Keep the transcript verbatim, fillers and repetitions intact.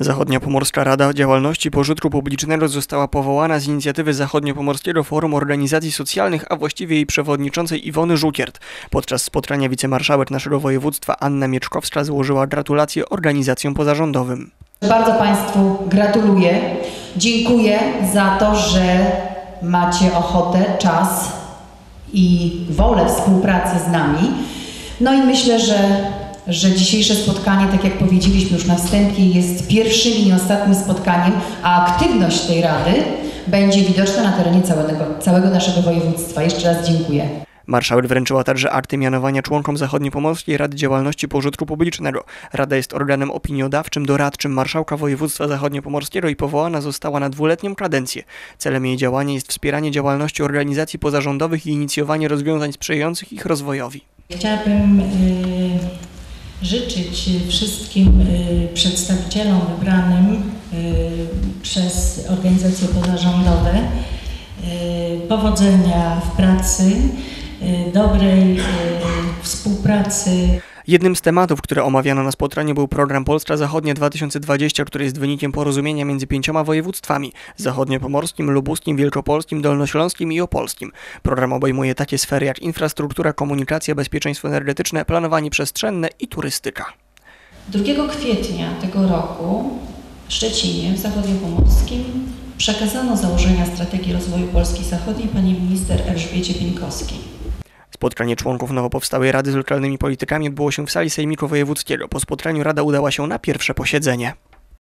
Zachodniopomorska Rada Działalności Pożytku Publicznego została powołana z inicjatywy Zachodniopomorskiego Forum Organizacji Socjalnych, a właściwie jej przewodniczącej Iwony Żukiert. Podczas spotkania wicemarszałek naszego województwa Anna Mieczkowska złożyła gratulacje organizacjom pozarządowym. Bardzo Państwu gratuluję. Dziękuję za to, że macie ochotę, czas i wolę współpracy z nami. No i myślę, że że dzisiejsze spotkanie, tak jak powiedzieliśmy już na wstępie, jest pierwszym i ostatnim spotkaniem, a aktywność tej Rady będzie widoczna na terenie całego, całego naszego województwa. Jeszcze raz dziękuję. Marszałek wręczyła także akty mianowania członkom Zachodniopomorskiej Rady Działalności Pożytku Publicznego. Rada jest organem opiniodawczym, doradczym marszałka województwa zachodniopomorskiego i powołana została na dwuletnią kadencję. Celem jej działania jest wspieranie działalności organizacji pozarządowych i inicjowanie rozwiązań sprzyjających ich rozwojowi. Chciałabym yy... życzyć wszystkim przedstawicielom wybranym przez organizacje pozarządowe powodzenia w pracy, dobrej współpracy. Jednym z tematów, które omawiano na spotkaniu, był program Polska Zachodnia dwa tysiące dwadzieścia, który jest wynikiem porozumienia między pięcioma województwami – zachodniopomorskim, lubuskim, wielkopolskim, dolnośląskim i opolskim. Program obejmuje takie sfery jak infrastruktura, komunikacja, bezpieczeństwo energetyczne, planowanie przestrzenne i turystyka. drugiego kwietnia tego roku w Szczecinie, w Zachodniopomorskim, przekazano założenia strategii rozwoju Polski Zachodniej pani minister Elżbiecie Bieńkowskiej. Spotkanie członków nowo powstałej Rady z lokalnymi politykami odbyło się w sali sejmiku wojewódzkiego. Po spotkaniu Rada udała się na pierwsze posiedzenie.